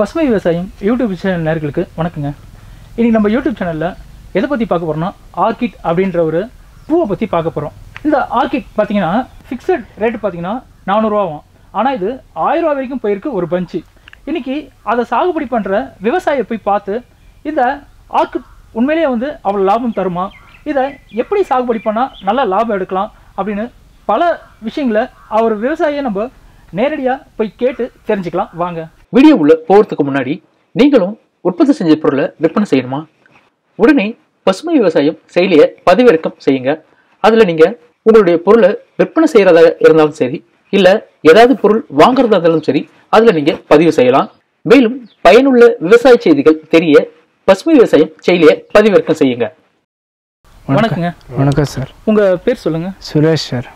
பசுமை விவசாயம் YouTube channel நேயர்களுக்கு வணக்கங்க. இன்னைக்கு நம்ம யூடியூப் சேனல்ல எதை பத்தி பார்க்க போறோம்னா ஆர்கிட் அப்படிங்கற ஒரு பூவை பத்தி பார்க்க போறோம். இந்த ஆர்கிட் பாத்தீங்கன்னா ஃபிக்ஸட் ரேட் பாத்தீங்கன்னா 400 ரூபாயாம். ஆனா இது 1000 ரூபாய் வரைக்கும் போயிருக்கு ஒரு பஞ்ச். இன்னைக்கு அத சாகுபடி பண்ற விவசாயியை போய் பார்த்து இந்த ஆர்கிட் உண்மையிலேயே வந்து அவ்வளவு லாபம் தருமா, இத எப்படி சாகுபடி பண்ணா நல்ல லாபம் எடுக்கலாம் அப்படினு பல விஷயங்களை அவர் விவசாயியை நம்ம நேரடியா போய் கேட்டு தெரிஞ்சுக்கலாம். வாங்க வீடியோ உள்ள போகிறதுக்கு முன்னாடி, நீங்களும் உற்பத்தி செஞ்ச பொருளை விற்பனை செய்யணுமா? உடனே பசுமை விவசாயம் செயலியை பதிவிறக்கம் செய்யுங்க. அதில் நீங்கள் உங்களுடைய பொருளை விற்பனை செய்கிறதாக இருந்தாலும் சரி, இல்லை ஏதாவது பொருள் வாங்குறதா இருந்தாலும் சரி, அதில் நீங்கள் பதிவு செய்யலாம். மேலும் பயனுள்ள விவசாய செய்திகள் தெரிய பசுமை விவசாயம் செயலியை பதிவிறக்கம் செய்யுங்க. வணக்கங்க. வணக்கம் சார். உங்கள் பேர் சொல்லுங்கள். சுரேஷ் சார்.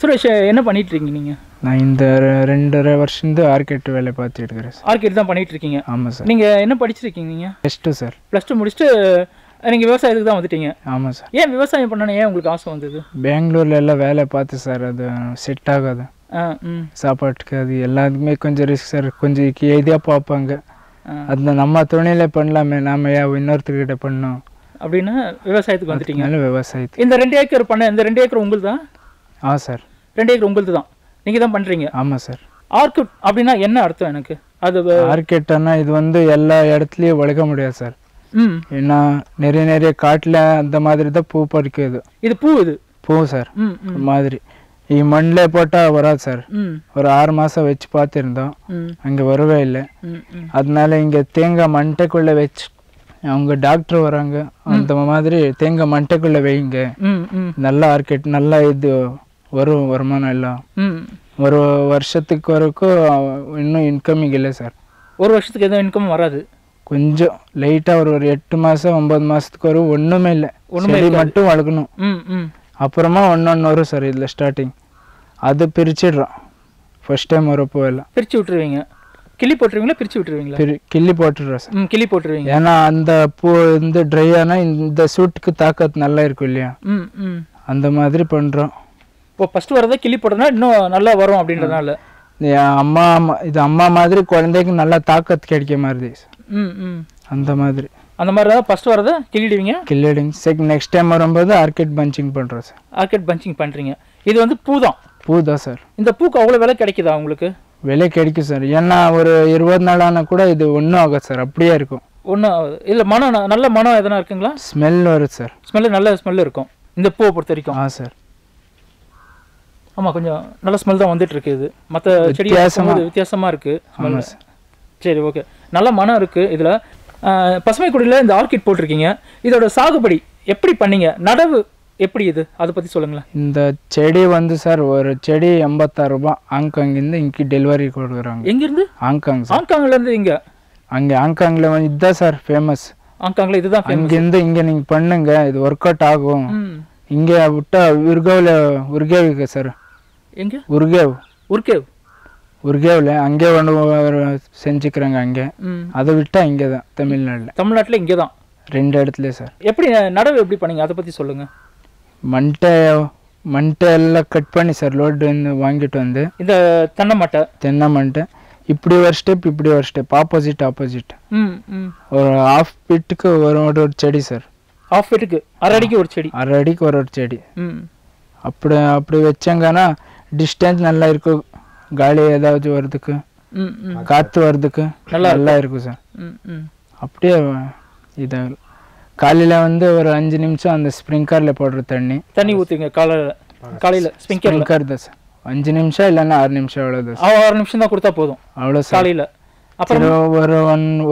சுரேஷ், என்ன பண்ணிட்டு இருக்கீங்க நீங்க? நான் இந்த 2.5 வருஷம் இந்த ஆர்கிட் வேலை பார்த்துட்டு இருக்கிறேன். ஆர்கிட் தான் பண்ணிட்டு இருக்கீங்க? ஆமா சார். நீங்க என்ன படிச்சிருக்கீங்க? நீங்க +2 சார். +2 முடிச்சிட்டு நீங்க விவசாயத்துக்கு தான் வந்துட்டீங்க? ஆமா சார். ஏன் விவசாயம் பண்ணணும், ஏன் உங்களுக்கு ஆசை வந்தது? பெங்களூர்ல எல்லாம் வேலை பார்த்து சார், அது செட் ஆகாது. சாப்பாட்டுக்கு அது எல்லாத்துக்குமே கொஞ்சம் ரிஸ்க் சார், கொஞ்சம் எதையா பார்ப்பாங்க. அதுல நம்ம துணையில பண்ணலாமே, நாம ஏன் இன்னொருத்தர்கிட்ட பண்ணோம் அப்படின்னு விவசாயத்துக்கு வந்துட்டீங்க. விவசாயத்துக்கு இந்த 2 ஏக்கர் பண்ண, இந்த 2 ஏக்கர் உங்களுக்கு தான்? ஆ சார், 2 ஏக்கர் உங்களுக்கு தான், நீங்கள் தான் பண்ணுறீங்க? ஆமாம் சார். ஆர்கிட் அப்படின்னா என்ன அர்த்தம் எனக்கு? அது ஆர்கிட்னா இது வந்து எல்லா இடத்துலையும் வளர்க்க முடியாது சார். ஏன்னா நிறைய காட்டில் அந்த மாதிரி தான் பூ பறிக்குது. இது பூ, இது பூ சார். மாதிரி மண்ணில் போட்டால் வராது சார். ஒரு 6 மாதம் வச்சு பார்த்துருந்தோம், அங்கே வரவே இல்லை. அதனால இங்கே தேங்காய் மண்டைக்குள்ளே வச்சு, அவங்க டாக்டர் வராங்க, அந்த மாதிரி தேங்காய் மண்டைக்குள்ளே வைங்க, நல்லா ஆர்கிட் நல்லா இது வரும், வருமானம் எல்லாம் ஒரு வருஷத்துக்கு வரைக்கும். இன்னும் இன்கமிங் இல்லை சார். ஒரு வருஷத்துக்கு எதுவும் இன்கம் வராது, கொஞ்சம் லைட்டாக ஒரு 8 மாதம் 9 மாதத்துக்கு வரும். ஒன்றுமே இல்லை, செடி மட்டும் வளர்க்கணும். அப்புறமா ஒன்று வரும் சார். இதில் ஸ்டார்டிங் அது பிரிச்சிடுறோம். ஃபர்ஸ்ட் டைம் வரப்போ எல்லாம் பிரித்து விட்டுருவீங்க, கிள்ளி போட்டுருவீங்களா? பிரித்து விட்டுருவீங்களா? கிள்ளி போட்டுடுறோம் சார். கிள்ளி போட்டுருவீங்க. ஏன்னா அந்த பூ வந்து ட்ரை ஆனால் இந்த சூட்டுக்கு தாக்கத்து நல்லா இருக்கும் இல்லையா, அந்த மாதிரி பண்ணுறோம். இப்போ ஃபஸ்ட்டு வரதை கிளி போட்டதுனா இன்னும் நல்லா வரும் அப்படின்றதுனால அம்மா இது அம்மா மாதிரி குழந்தைக்கு நல்லா தாக்கத்து கிடைக்க மாதிரி. அந்த மாதிரி தான் ஃபஸ்ட்டு வரதை கிள்ளிடுவீங்க. கிள்ளிடுங்க சார். நெக்ஸ்ட் டைம் வரும்போது ஆர்கிட் பஞ்சிங் பண்ணுறோம் சார். ஆர்கிட் பஞ்சிங் பண்ணுறீங்க. இது வந்து பூ தான் சார். இந்த பூக்கு அவ்வளோ விலை கிடைக்குதா உங்களுக்கு? விலை கிடைக்கும் சார். ஏன்னா ஒரு 20 நாள் ஆனால் கூட இது ஒன்றும் ஆகாது சார், அப்படியே இருக்கும். ஒன்றும் இல்லை. மனம் நல்ல மனம் எதனா இருக்குங்களா? ஸ்மெல் வருது சார். நல்ல ஸ்மெல் இருக்கும் இந்த பூவை பொறுத்த வரைக்கும். ஆ சார். ஆமாம், கொஞ்சம் நல்ல ஸ்மெல் தான் வந்துட்டு இருக்குது. மற்ற செடி வித்தியாசமாக இருக்குது ஸ்மெல். சரி, ஓகே. நல்ல மனம் இருக்குது இதில். பசுமை குடியில் இந்த ஆர்கிட் போட்டிருக்கீங்க. இதோட சாகுபடி எப்படி பண்ணீங்க? நடவு எப்படி இது, அதை பற்றி சொல்லுங்களேன். இந்த செடி வந்து சார், ஒரு செடி 86 ரூபா ஹாங்காங்கிருந்து இங்கே டெலிவரி கொடுக்குறாங்க. எங்கேருந்து? ஹாங்காங்லேருந்து இங்கே. ஹாங்காங்கில் வந்து இதுதான் சார் ஃபேமஸ். ஹாங்காங்கில் இதுதான். இங்கேருந்து இங்கே நீங்கள் பண்ணுங்க, இது ஒர்க் அவுட் ஆகும். இங்கே விட்டா உருகேவில், உருகேவுக்கு சார். எங்கே? உருகேவில் அங்கே ஒன்று செஞ்சுக்கிறாங்க. அங்கே அதை விட்டால் இங்கே தான் தமிழ்நாட்டில் இங்கே தான் 2 இடத்துல சார். எப்படி நடவு எப்படி பண்ணீங்க, அதை பற்றி சொல்லுங்கள். மண்டை எல்லாம் கட் பண்ணி சார், லோடு வாங்கிட்டு வந்து இந்த தென்னை மண்டை இப்படி ஒரு ஸ்டெப், ஆப்போசிட் ஒரு 1/2 ஃபீட்டுக்கு ஒரு செடி சார். 1/2 ஃபீட்டுக்கு 1/2 அடிக்கு ஒரு செடி. 1/2 அடிக்கு ஒரு செடி. அப்படி வச்சாங்கன்னா டிஸ்டன்ஸ் நல்லா இருக்கும். காலி ஏதாவது வர்றதுக்கு, காற்று வர்றதுக்கு நல்லா இருக்கும் சார். அப்படியே இதாக காலையில் வந்து ஒரு 5 நிமிஷம் அந்த ஸ்ப்ரிங்கரில் போடுற தண்ணி ஊற்றுங்க. காலையில் ஸ்ப்ரிங்கர் தான் சார். 5 நிமிஷம் இல்லைன்னா 6 நிமிஷம், அவ்வளோதான். 6 நிமிஷம் தான் கொடுத்தா போதும், அவ்வளோ காலையில். அப்புறம்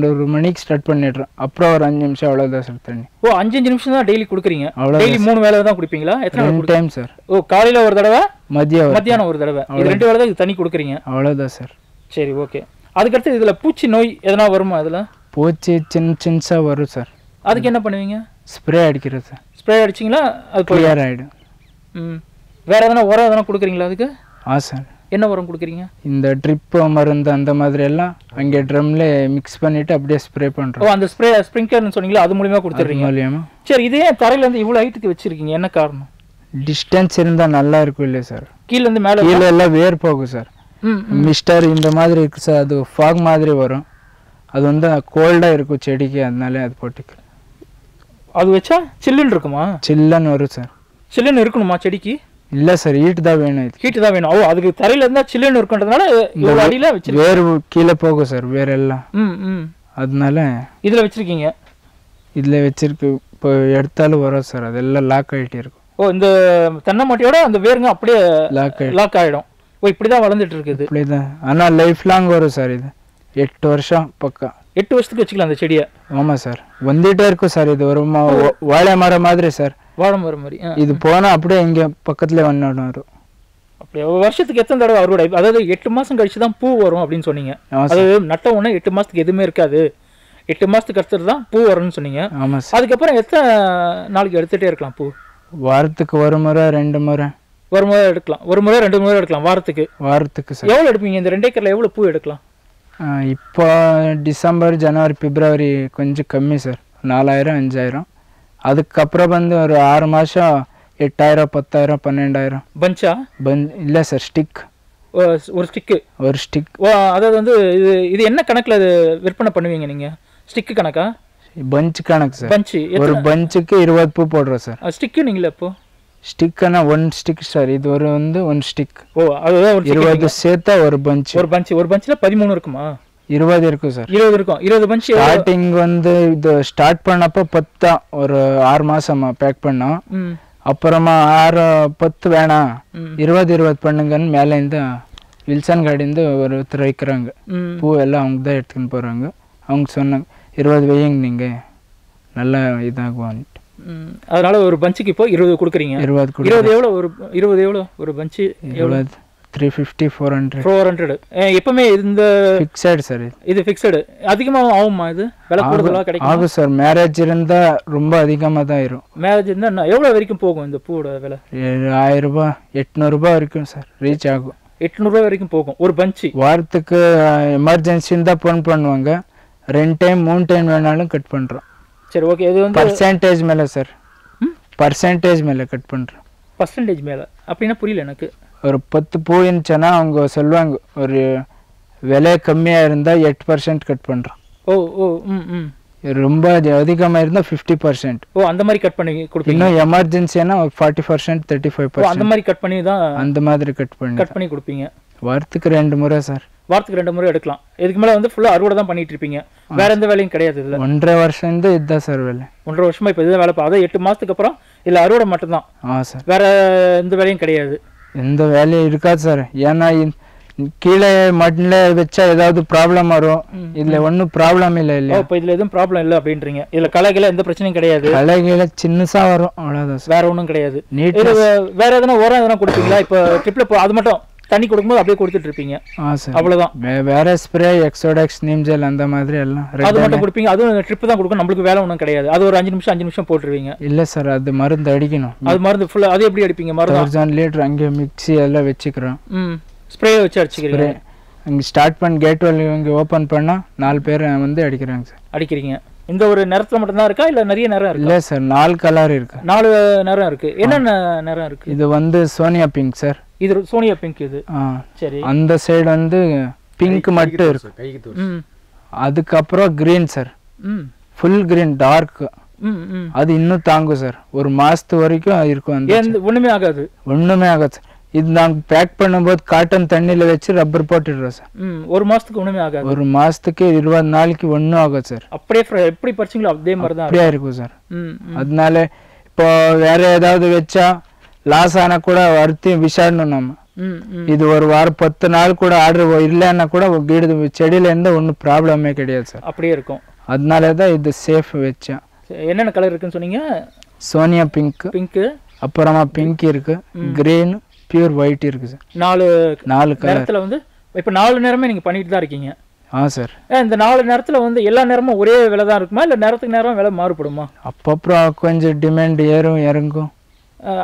ஒரு மணிக்கு ஸ்டார்ட் பண்ணிடுறோம். அப்புறம் ஒரு 5 நிமிஷம், அவ்வளோதான் சார் தண்ணி. ஓ, 5 நிமிஷம் தான் டெய்லி கொடுக்குறீங்க? அவ்வளோ. டெய்லி 3 வேளை தான் கொடுப்பீங்களா? எத்தனை டைம் சார்? ஓ, காலையில் ஒரு தடவை, மதியானம் ஒரு தடவை, 2 வேளை தான் தண்ணி கொடுக்குறீங்க. அவ்வளோதான் சார். சரி, ஓகே. அதுக்கடுத்து இதில் பூச்சி நோய் எதனா வருமா? அதில் பூச்சி சின்னசாக வரும் சார். அதுக்கு என்ன பண்ணுவீங்க? ஸ்ப்ரே அடிக்கிறது சார். ஸ்ப்ரே அடிச்சிங்களா? அது கிளியர் ஆகிடும். வேறு எதனா உரம் எதனா கொடுக்குறீங்களா அதுக்கு? ஆ சார். என்ன உரம் கொடுக்குறீங்க? இந்த ட்ரிப்பு மருந்து அந்த மாதிரி எல்லாம் அங்கே ட்ரம்ல மிக்ஸ் பண்ணிட்டு அப்படியே ஸ்ப்ரே பண்ணுறோம். அந்த ஸ்ப்ரே ஸ்ப்ரிங்கர்னு சொன்னீங்களா, அது மூலியமாக கொடுத்துட்றீங்க? மூலியமா. சரி, இதே தரையிலேருந்து இவ்வளோ ஹைட்டுக்கு வச்சுருக்கீங்க, என்ன காரணம்? டிஸ்டன்ஸ் இருந்தால் நல்லா இருக்கும் இல்லையா சார்? கீழேருந்து மேலே கீழே எல்லாம் வேர் போகும் சார். மிஸ்டர் இந்த மாதிரி இருக்கு சார் அது fog மாதிரி வரும் அது வந்து கோல்டா இருக்கு செடிக்கு அதனால அது போட்டுக்கு அது வெச்சா சில்லுன்னு இருக்குமா சில்லுன்னு வரும் சார் சில்லுன்னு இருக்குமா செடிக்கு இல்ல சார் ஹீட் தான் வேணும் இது ஹீட் தான் வேணும் ஓ அதுக்கு தரையில இருந்தா சில்லுன்னு இருக்குன்றதனால ஒரு அடியில வெச்சு வேர் கீழ போகும் சார் வேர் எல்லாம் அதனால இதல வெச்சிருக்கீங்க இதல வெச்சிருக்கு இப்போ எடுத்தால வரும் சார் அதெல்லாம் லாக் ஆயிட்டே இருக்கு ஓ இந்த தன்ன மாட்டியோட அந்த வேர்ங்க அப்படியே லாக் ஆயிடும் ஓ இப்படி தான் வளர்ந்துட்டு இருக்குது இப்படி தான் ஆனா லைஃப் லாங் வரும் சார் இது 8 ವರ್ಷம் பக்கா 8 ವರ್ಷத்துக்கு வெச்சிக்கலாம் அந்த செடியை ஆமா சார் வந்துட்டே இருக்கு சார் இது ஒரு வாழை மரம் மாதிரி சார் வாழை மரம் மாதிரி இது போனா அப்படியே இங்க பக்கத்துலயே வண்ணாடும் அப்படியே ವರ್ಷத்துக்கு எத்தனை தடவை அறுவடை அதாவது 8 மாசம் கழிச்சு தான் பூ வரும் அப்படினு சொன்னீங்க அது நட்ட உடனே 8 மாசத்துக்கு எதுமே இருக்காது 8 மாசத்துக்கு அப்புறம் தான் பூ வரும்னு சொன்னீங்க ஆமா சார் அதுக்கு அப்புறம் எத்தனை நாளுக்கு எடுத்துட்டே இருக்கலாம் பூ வாரத்துக்கு ஒரு முறை ரெண்டு முறை எடுக்கலாம் ஒரு முறை ரெண்டு முறை எடுக்கலாம் வாரத்துக்கு சார் எவ்வளவு எடுப்பீங்க இந்த 2 ஏக்கர்ல எவ்வளவு பூ எடுக்கலாம் இப்போ டிசம்பர் ஜனவரி பிப்ரவரி கொஞ்சம் கம்மி சார் 4000 5000 அதுக்கு அப்புறம் வந்து ஒரு 6 மாசம் 8000 10000 12000 பஞ்சா இல்ல சார் ஸ்டிக் ஒரு ஸ்டிக் அதாவது வந்து இது என்ன கணக்குல விற்பனை பண்ணுவீங்க நீங்க ஸ்டிக் கணக்கா பஞ்ச் கணக்கு சார் பஞ்ச் ஒரு பஞ்சுக்கு 20 பூ போடுறோம் சார் ஸ்டிக் நீங்களே இப்போ ஸ்டிக்கனா 1 ஸ்டிக் சார் இது ஒரு வந்து 1 ஸ்டிக் ஓ அதுல 20 சேத்தா ஒரு பஞ்ச் ஒரு பஞ்ச்ல 13 இருக்குமா 20 இருக்கு சார் 20 இருக்கும் 20 பஞ்ச் ஸ்டார்டிங் வந்து இது ஸ்டார்ட் பண்ணப்ப 10 ஒரு 6 மாசமா பேக் பண்ணோம் அப்புறமா 6 10 வேணா 20 20 பண்ணுங்கன்னு மேல இந்த வில்சன் கார்டன் இந்த ஒரு திரைக்கறாங்க பூ எல்லாம் அவங்க தான் எடுத்துட்டு போறாங்க அவங்க சொன்னாங்க 20 வெயிங் நீங்க நல்ல இதாகுவாங்க அதனால ஒரு பஞ்சுக்கு இப்போ 20 கொடுக்குறீங்க 20 எவ்வளவு ஒரு 20 எவ்வளவு ஒரு பஞ்ச் எவ்வளவு 350 400 எப்பமே இந்த ஃபிக்ஸட் சார் இது ஃபிக்ஸட் அதிகமா ஆகுமா இது விலை கூடுதலா கிடைக்கும் ஆகு சார் மேரேஜ் இருந்தா ரொம்ப அதிகமா தான் இருக்கும் மேரேஜ் இருந்தா எவ்வளவு வரைக்கும் போகும் இந்த பூவோட விலை 1000 ரூபாய் 800 ரூபாய் வரைக்கும் சார் ரீச் ஆகும் 800 ரூபாய் வரைக்கும் போகும் ஒரு பஞ்ச் வாரத்துக்கு எமர்ஜென்சில தான் போன் பண்ணுவாங்க 2 டைம் 3 டைம் வேணாலும் கட் பண்றோம் சரி ஓகே இது வந்து परसेंटेज மேல சார் परसेंटेज மேல கட் பண்றோம் परसेंटेज மேல அப்படினா புரியல எனக்கு ஒரு 10 பூயின்ச்சனா அவங்க சொல்வாங்க ஒரு விலை கம்மியா இருந்தா 8% கட் பண்றோம் ஓ ஓ ம் ரொம்ப அதிகமா இருந்தா 50% ஓ அந்த மாதிரி கட் பண்ணி கொடுப்பீங்க இன்னும் எமர்ஜென்சினா 40% 35% ஓ அந்த மாதிரி கட் பண்ணி தான் அந்த மாதிரி கட் பண்ணி கொடுப்பீங்க வாரத்துக்கு 2 முறை சார் வாரத்துக்கு 2 முறை எடுக்கலாம் இதுக்கு மேல வந்து ஃபுல்லா அறுவடை தான் பண்ணிட்டு இருப்பீங்க வேற எந்த வேலையும் கிடையாது இல்ல 1.5 வருஷம் இந்த இதா சார் வேலை 1.5 வருஷமா இப்ப இதா வேலை பாத 8 மாசத்துக்கு அப்புறம் இல்ல அறுவடை மட்டும் தான் ஆ சார் வேற எந்த வேலையும் கிடையாது எந்த வேலையும் இருக்காது சார் ஏனா கீழே மண்ணில வெச்சா ஏதாவது ப்ராப்ளம் வரும் இதுல ஒண்ணு ப்ராப்ளம் இல்ல இல்ல அப்ப இதுல எதுவும் ப்ராப்ளம் இல்ல அப்படின்றீங்க இதுல களைகள எந்த பிரச்சனையும் கிடையாது களைகள சின்னசா வரும் அவ்வளவுதான் வேற ஒண்ணும் கிடையாது வேற எதனா உரம் எதனா கொடுப்பீங்களா இப்ப ட்ரிப்ல அது மட்டும் தண்ணி கொடுக்கும்போது அப்படியே கொடுத்துட்டு இருப்பீங்க அவ்வளவுதான் வேற ஸ்ப்ரே எக்ஸோடெக்ஸ் நீம் ஜெல் அந்த மாதிரி எல்லாம் அது மட்டும் கொடுப்பீங்க அது ட்ரிப் தான் கொடுக்கும் நமக்கு வேலை ஒண்ணும் கிடையாது அது ஒரு 5 நிமிஷம் போட்டுருவீங்க இல்ல சார் அது மருந்து அடிக்கணும் அது மருந்து ஃபுல்லா அது எப்படி அடிப்பீங்க மருந்து 1000 லிட்டர் அங்க மிக்ஸி எல்லாம் வெச்சிக்கிறோம் ஸ்ப்ரே வெச்சு அடிச்சிக்கிறீங்க அங்க ஸ்டார்ட் பண்ண கேட் வால் இங்க ஓபன் பண்ணா 4 பேர் வந்து அடிக்குறாங்க சார் அடிக்கிறீங்க இந்த ஒரு நேரத்துல மட்டும் தான் இருக்கா இல்ல நிறைய நேரம் இருக்கா இல்ல சார் 4 கலர் இருக்கு 4 நேரம் இருக்கு என்னென்ன நேரம் இருக்கு இது வந்து சோனியா பிங்க் சார் இது சோனியா பிங்க் இது சரி அந்த சைடு வந்து பிங்க் மட்டும் இருக்கு கைக்கு தூசு அதுக்கு அப்புறம் கிரீன் சார் ফুল கிரீன் டார்க் அது இன்னும் தாங்கும் சார் ஒரு மாசத்து வரைக்கும் இருக்கும் அந்த ஒண்ணுமே ஆகாது இது நாங்க பேக் பண்ணும்போது காட்டன் தண்ணில வெச்சு ரப்பர் போட்டுறோம் சார் ஒரு மாசத்துக்கு ஒண்ணுமே ஆகாது ஒரு மாசத்துக்கு 20 நாளுக்கு ஒண்ணும் ஆகாது சார் அப்படியே எப்படி பறிச்சீங்களோ அதே மாதிரி தான் அப்படியே இருக்கும் சார் அதனால இப்போ வேற ஏதாவது வெச்சா லாஸ் ஆனா கூட வருத்தி விசாரணை நம்ம இது ஒரு வாரம் 10 நாள் கூட ஆர்டர் இல்லன்னா கூட வீடு செடியில இருந்து ஒன்னும் ப்ராப்ளமே கிடையாது சார் அப்படியே இருக்கும் அதனால தான் இது சேஃப் வெச்சேன் என்னென்ன கலர் இருக்குன்னு சொன்னீங்க சோனியா பிங்க் அப்புறமா பிங்க் இருக்கு கிரீன் பியூர் ஒயிட் இருக்கு சார் 4 நேரத்துல வந்து இப்ப 4 நேரமே நீங்க பண்ணிட்டு தான் இருக்கீங்க ஆ சார் இந்த 4 நேரத்துல வந்து எல்லா நேரமும் ஒரே விலை தான் இருக்குமா இல்ல நேரத்துக்கு நேரம் விலை மாறுபடுமா அப்பப்பறம் கொஞ்சம் டிமாண்ட் ஏறும் இறங்கும்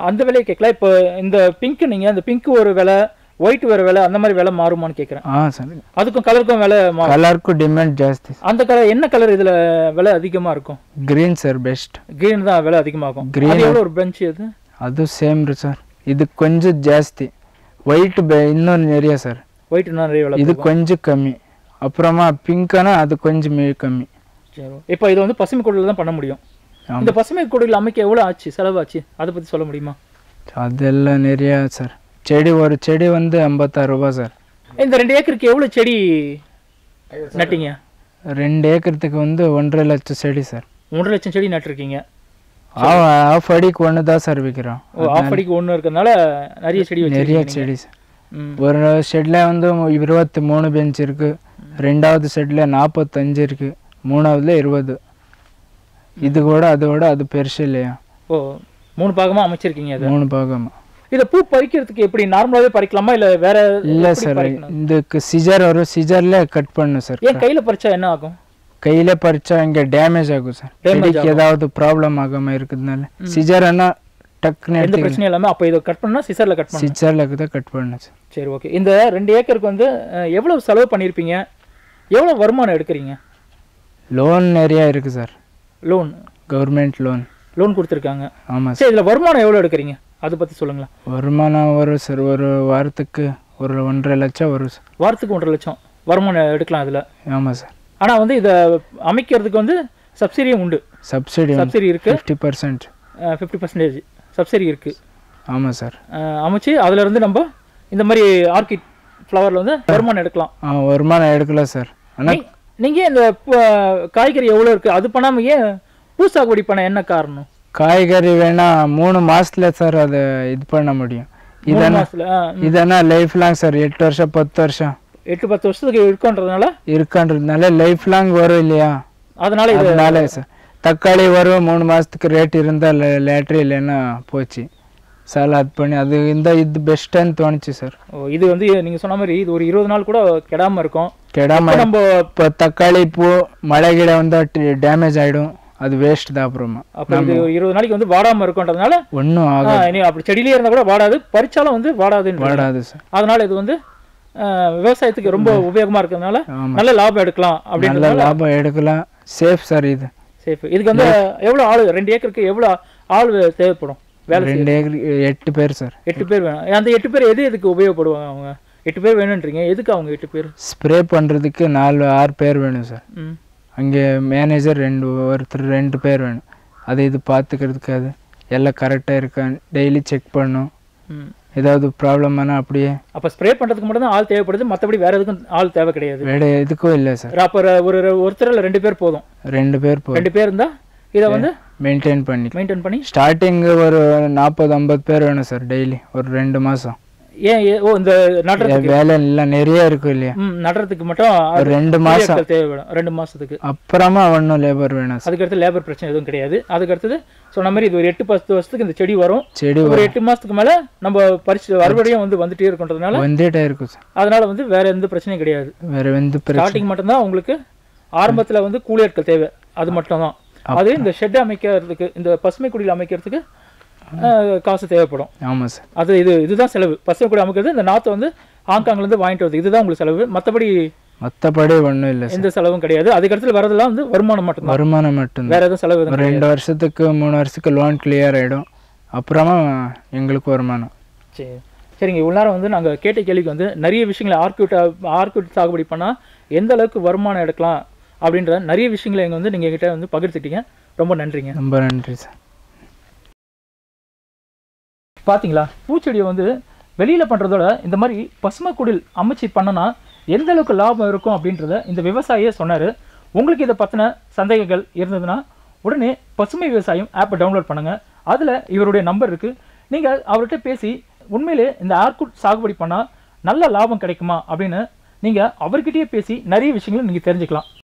அந்த விலை கேட்கலாம் இப்போ இந்த பிங்க் நீங்க அந்த பிங்க் ஒரு விலை ஒயிட் ஒரு விலை அந்த மாதிரி விலை மாறுமான்னு கேட்குறேன் ஆ சார் அதுக்கும் கலருக்கும் விலை கலருக்கும் டிமாண்ட் ஜாஸ்தி அந்த கலர் என்ன கலர் இதில் விலை அதிகமாக இருக்கும் கிரீன் சார் பெஸ்ட் கிரீன் தான் விலை அதிகமாகும் கிரீன் ஒரு பெஞ்ச் அது அதுவும் சேம் சார் இது கொஞ்சம் ஜாஸ்தி ஒயிட் இன்னும் நிறையா சார் white is கொஞ்சம் கம்மி அப்புறமா பிங்கானா அது கொஞ்சம் கம்மி சரி இப்போ இது வந்து பசுமை கொடியில தான் பண்ண முடியும் இந்த பசுமை கொடியில நமக்கு எவ்வளவு ஆச்சு செலவு ஆச்சு அத பத்தி சொல்ல முடியுமா அதெல்லாம் நிறைய சார் செடி ஒரு செடி வந்து 56 ரூபாய் சார் இந்த 2 ஏக்கருக்கு எவ்வளவு செடி நட்டீங்க 2 ஏக்கருக்கு வந்து 1.5 லட்சம் செடி சார் 1.5 லட்சம் செடி நட்டிருக்கீங்க ஆஃப் அடிக்கு ஒண்ணு தான் சார் விக்கிறோம் ஆஃப் அடிக்கு ஒண்ணு இருக்கனால நிறைய செடி வச்சிருக்கீங்க நிறைய செடி ஒரு ஷெட்ல வந்து 23 பெஞ்ச் இருக்கு இரண்டாவது ஷெட்ல 45 இருக்கு மூணாவதுல 20 இது கூட அதோட அது பெருசு இல்லையா ஓ மூணு பாகமா அமைச்சிருக்கீங்க அது மூணு பாகமா இத பூ பறிக்கிறதுக்கு எப்படி நார்மலாவே பறிக்கலாமா இல்ல வேற இல்ல சார் இதுக்கு சிசர் ஒரு சிசர்ல கட் பண்ணனும் சார் ஏன் கையில பறிச்சா என்ன ஆகும் கையில பறிச்சா இங்க டேமேஜ் ஆகும் சார் டேமேஜ் ஏதாவது ப்ராப்ளம் ஆகாம இருக்குதுனால சிசர்னா டக்னே இந்த பிரச்சனை இல்லாம அப்ப இத கட் பண்ணா சிசர்ல கட் பண்ணனும் சிசர்ல கட் பண்ணனும் சார் சரி ஓகே இந்த 2 ஏக்கருக்கு வந்து எவ்வளவு செலவு பண்ணிருப்பீங்க எவ்வளவு வருமானம் எடுக்கறீங்க லோன் நிறைய இருக்கு sir loan government loan loan கொடுத்திருக்காங்க ஆமா சார் இதுல வருமானம் எவ்வளவு எடுக்கறீங்க அத பத்தி சொல்லுங்க வருமானம் ஒரு சார் ஒரு வாரத்துக்கு ஒரு 1.5 லட்சம் வரும் சார் வாரத்துக்கு 1.5 லட்சம் வருமானம் எடுக்கலாம் அதுல ஆமா சார் ஆனா வந்து இத அமைக்கிறதுக்கு வந்து சப்சிடி உண்டு சப்சிடி இருக்கு 50% சப்சிடி இருக்கு ஆமா சார் அமைச்சி அதுல இருந்து நம்ம இந்த மாதிரி ஆர்கிட் ஃப்ளவர்ல வந்து வருமானம் எடுக்கலாம் ஆ வருமானம் எடுக்கலாம் சார் ஆனா நீங்க இந்த காய்கறி எவ்வளவு இருக்கு அது பண்ணாம ஏன் பூசாகுடி பண்ண என்ன காரணம் காய்கறி வேணா 3 மாசத்துல சார் அது இது பண்ண முடியும் இதனா லைஃப் லாங் சார் 8 வருஷம் 10 வருஷம் 8 10 வருஷத்துக்கு இருக்கன்றதுனால லைஃப் லாங் வரும் இல்லையா அதனால சார் தக்காளி வரும் 3 மாசத்துக்கு ரேட் இருந்தா லேட்டரி இல்லனா போச்சு சலாட் பண்ணி அது இந்த இது பெஸ்ட்ன்னு தோணுச்சு சார் இது வந்து நீங்க சொன்ன மாதிரி இது ஒரு 20 நாள் கூட கெடாம இருக்கும் கெடாம நம்ம தக்காளி பூ மழையில வந்தா டேமேஜ் ஆயிடும் அது வேஸ்ட் தான் அப்புறமா அப்ப இது 20 நாளைக்கு வந்து வாடாம இருக்கும்ன்றதனால ஒண்ணு ஆகாது நீ அப்படி செடியில இருந்தா கூட வாடாது பறிச்சாலும் வந்து வாடாது சார் அதனால இது வந்து வியாபாரத்துக்கு ரொம்ப உபயோகமா இருக்கதனால நல்ல லாபம் எடுக்கலாம் அப்படின்றதனால நல்ல லாபம் எடுக்கலாம் சேஃப் சார் இது சேஃப் இதுக்கு வந்து எவ்வளவு ஆளு 2 ஏக்கருக்கு எவ்வளவு ஆளு தேவைப்படும் 8 பேர் சார் 8 பேர் வேணும் அந்த 8 பேர் எதுக்கு உபயோகப்படுவாங்க அவங்க 8 பேர் வேணும்ன்றீங்க எதுக்கு அவங்க 8 பேர் ஸ்ப்ரே பண்றதுக்கு 4-6 பேர் வேணும் சார் அங்க மேனேஜர் 2 பேர் வேணும் அது இது பாத்துக்கிறதுக்கு அது எல்லாம் கரெக்ட்டா இருக்கா டெய்லி செக் பண்ணனும் ஏதாவது ப்ராப்ளம்னா அப்படியே அப்ப ஸ்ப்ரே பண்றதுக்கு மட்டும் தான் ஆள் தேவைப்படுது மத்தபடி வேற எதுக்கும் ஆள் தேவை கிடையாது வேற எதுக்கும் இல்ல சார் அப்ப ஒருத்தரல 2 பேர் போதும் 2 பேர் இருந்தா இத வந்து மெயின்டெய்ன் பண்ணி ஸ்டார்டிங் ஒரு 40-50 பேர் வேணும் சார் டெய்லி ஒரு 2 மாசம் ஏன் ஓ இந்த நடறதுக்கு வேலை இல்ல நிறைய இருக்கு இல்லையா நடறதுக்கு மட்டும் 2 மாசம் தேவைப்படும் 2 மாசத்துக்கு அப்புறமா இன்னும் லேபர் வேணும் அதுக்கு அடுத்து லேபர் பிரச்சனை எதுவும் கிடையாது அதுக்கு அடுத்து சொன்ன மாதிரி இது ஒரு 8-10 வருஷத்துக்கு இந்த செடி வரும் ஒரு 8 மாசத்துக்கு மேல நம்ம பறிச்சு அறுவடையும் வந்து வந்துட்டே இருக்குன்றதனால வந்துட்டே இருக்கும் சார் அதனால வந்து வேற எந்த பிரச்சனையும் கிடையாது வேற எந்த பிரச்சனை ஸ்டார்டிங் மட்டும் தான் உங்களுக்கு ஆரம்பத்துல வந்து கூலி ஆட்கள் தேவை அது மட்டும் தான் அது இந்த ஷெட் அமைக்கிறதுக்கு இந்த பசுமை குடில் அமைக்கிறதுக்கு காசு தேவைப்படும் ஆமா சார் அது இதுதான் செலவு பசுமை குடி அமைக்கிறது இந்த நாத்து வந்து ஹாங்காங்ல இருந்து வாங்கிட்டு வருது இதுதான் உங்களுக்கு செலவு மத்தபடி ஒண்ணும் இல்ல இந்த செலவும் கிடையாது அதுக்கு அடுத்து வரதெல்லாம் வந்து வருமானம் மட்டும் வேற எதுவும் செலவு இல்லை 2 வருஷத்துக்கு 3 வருஷத்துக்கு லோன் கிளியர் ஆயிடும் அப்புறமா எங்களுக்கு வருமானம் சரி சரிங்க இவ்வளவு நேரம் வந்து நாங்க கேட்ட கேள்விக்கு வந்து நிறைய விஷயங்களை ஆர்கிட் சாகுபடி பண்ணா எந்த அளவுக்கு வருமானம் எடுக்கலாம் அப்படின்ற நிறைய விஷயங்களை எங்க வந்து நீங்க கிட்ட வந்து பகிர்ந்துட்டீங்க ரொம்ப நன்றிங்க ரொம்ப நன்றி சார் பாத்தீங்களா பூச்செடியை வந்து வெளியில பண்றதோட இந்த மாதிரி பசுமை குடில் அமைச்சு பண்ணனா எந்த அளவுக்கு லாபம் இருக்கும் அப்படின்றத இந்த விவசாயியே சொன்னாரு உங்களுக்கு இதை பத்தின சந்தேகங்கள் இருந்ததுன்னா உடனே பசுமை விவசாயம் ஆப்பை டவுன்லோட் பண்ணுங்க அதுல இவருடைய நம்பர் இருக்கு நீங்க அவர்கிட்ட பேசி உண்மையிலே இந்த ஆர்கிட் சாகுபடி பண்ணா நல்ல லாபம் கிடைக்குமா அப்படின்னு நீங்க அவர்கிட்டயே பேசி நிறைய விஷயங்களை நீங்க தெரிஞ்சுக்கலாம்